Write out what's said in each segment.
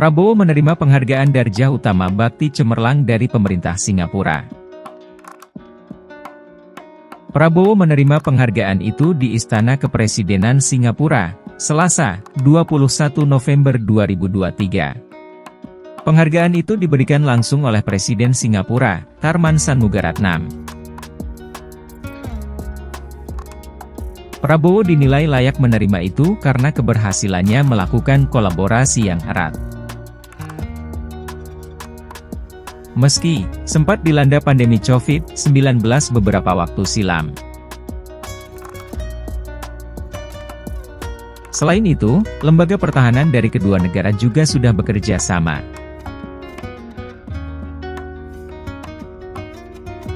Prabowo menerima penghargaan Darjah Utama Bakti Cemerlang dari pemerintah Singapura. Prabowo menerima penghargaan itu di Istana Kepresidenan Singapura, Selasa, 21 November 2023. Penghargaan itu diberikan langsung oleh Presiden Singapura, Tharman Sanmugaratnam. Prabowo dinilai layak menerima itu karena keberhasilannya melakukan kolaborasi yang erat. Meski sempat dilanda pandemi COVID-19 beberapa waktu silam. Selain itu, lembaga pertahanan dari kedua negara juga sudah bekerja sama,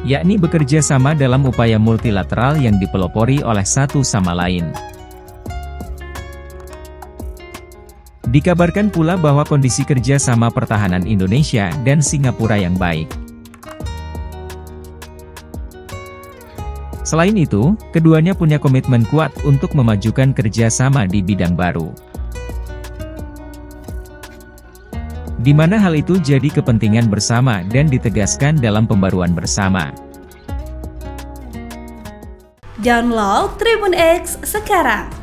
yakni bekerja sama dalam upaya multilateral yang dipelopori oleh satu sama lain. Dikabarkan pula bahwa kondisi kerja sama pertahanan Indonesia dan Singapura yang baik. Selain itu, keduanya punya komitmen kuat untuk memajukan kerja sama di bidang baru, di mana hal itu jadi kepentingan bersama dan ditegaskan dalam pembaruan bersama. Download TribunX sekarang,